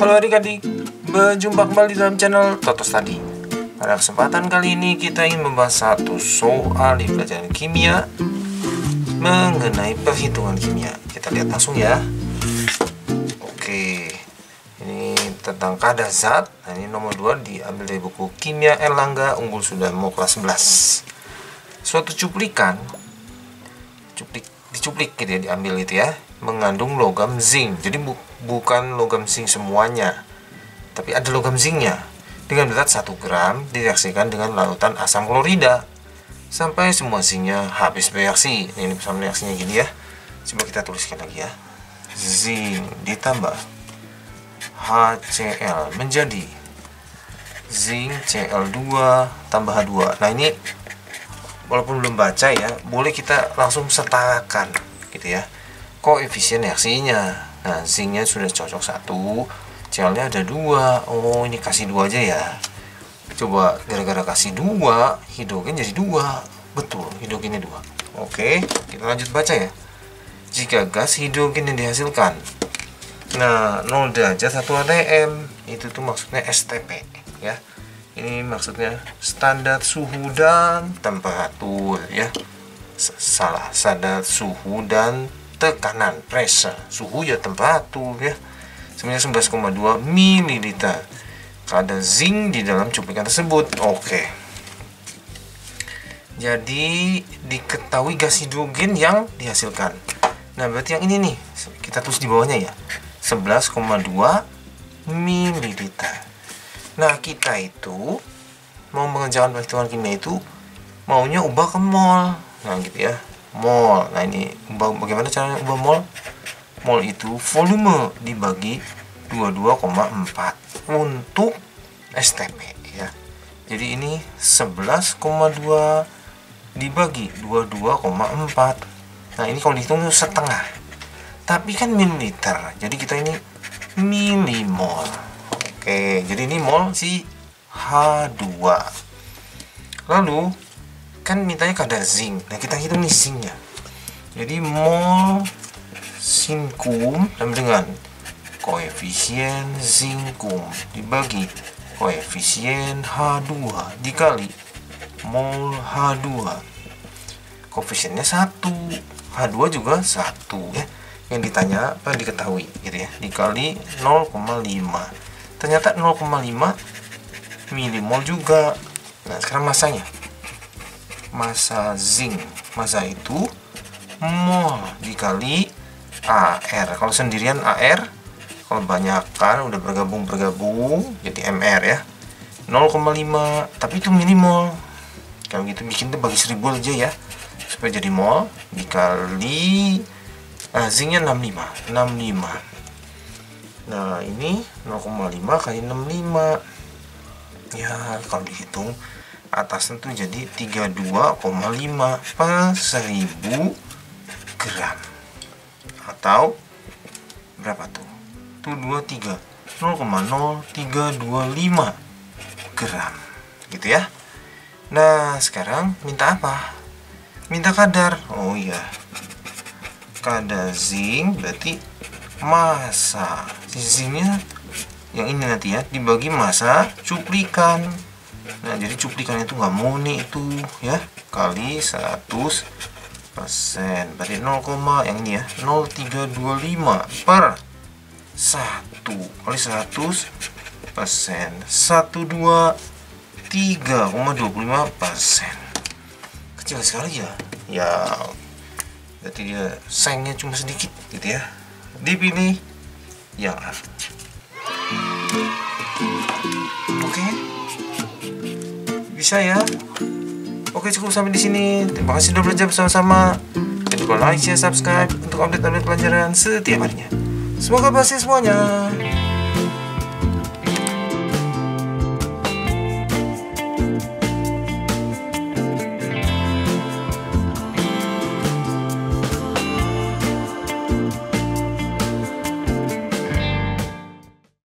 Halo adik-adik, berjumpa kembali dalam channel Totos tadi. Pada kesempatan kali ini kita ingin membahas satu soal di pelajaran kimia mengenai perhitungan kimia. Kita lihat langsung ya. Oke, ini tentang kadar zat. Nah, ini nomor 2 diambil dari buku Kimia Erlangga Unggul Sudah mau kelas 11. Suatu cuplikan gitu ya, diambil itu ya, mengandung logam zinc. Jadi bukan logam zinc semuanya, tapi ada logam zincnya. Dengan berat 1 gram direaksikan dengan larutan asam klorida sampai semua zincnya habis bereaksi. Ini pesan reaksinya gini ya. Coba kita tuliskan lagi ya. Zinc ditambah HCl menjadi ZnCl2 tambah H2. Nah, ini walaupun belum baca ya, boleh kita langsung setarakan gitu ya koefisien reaksinya. Nah, zincnya sudah cocok 1, Cl-nya ada 2. Oh, ini kasih 2 aja ya. Coba gara-gara kasih 2, hidrogen jadi 2. Betul, hidrogennya 2. Oke, kita lanjut baca ya. Jika gas hidrogen yang dihasilkan, nah, 0 derajat 1 atm, itu tuh maksudnya STP ya. Ini maksudnya standar suhu dan temperatur ya. Standar suhu dan tekanan, pressure, suhu ya temperatur ya, sebenarnya 11,2 mililiter kadar zinc di dalam cuplikan tersebut. Oke, jadi diketahui gas hidrogen yang dihasilkan. Nah, berarti yang ini nih, kita tulis di bawahnya ya, 11,2 mililiter. Nah, kita itu mau mengerjakan perhitungan kimia itu maunya ubah ke mol, nah gitu ya, mol. Nah, ini bagaimana caranya ubah mol? Mol itu volume dibagi 22,4 untuk STP ya. Jadi ini 11,2 dibagi 22,4. Nah, ini kalau dihitung setengah, tapi kan mililiter, jadi kita ini milimol. Oke, jadi ini mol si H2. Lalu kan mintanya kadar zinc. Nah, kita hitung nih zincnya. Jadi mol zinkum sama dengan koefisien zinkum dibagi koefisien H2 dikali mol H2. Koefisiennya 1, H2 juga 1 ya. Yang ditanya apa diketahui gitu ya. Dikali 0,5. Ternyata 0,5 milimol juga. Nah, sekarang masanya. Massa zinc, massa itu mol dikali Ar. Kalau sendirian Ar, kalau banyak kan udah bergabung jadi Mr ya. 0,5, tapi itu milimol. Kalau gitu bikin tuh bagi 1000 aja ya, supaya jadi mol dikali zincnya 65. Nah, ini 0,5 kali 65 ya, kalau dihitung atas tentu jadi 32,5 per 1000 gram atau berapa tuh? Tuh 0,0325 gram gitu ya. Nah, sekarang minta apa? Minta kadar. Oh iya, kadar zinc berarti massa zincnya yang ini nanti ya dibagi massa cuplikan. Nah, jadi cuplikannya itu nggak mau nih itu ya, kali 100%, berarti 0, yang ini ya 0,325 per 1 kali 100%, 123,25%. Kecil sekali ya. Ya, berarti dia sengnya cuma sedikit gitu ya. Dipilih yang A. Oke. Bisa ya. Oke, cukup sampai di sini. Terima kasih sudah belajar bersama-sama. Jangan lupa like, share, subscribe untuk update pelajaran setiap harinya. Semoga berhasil semuanya.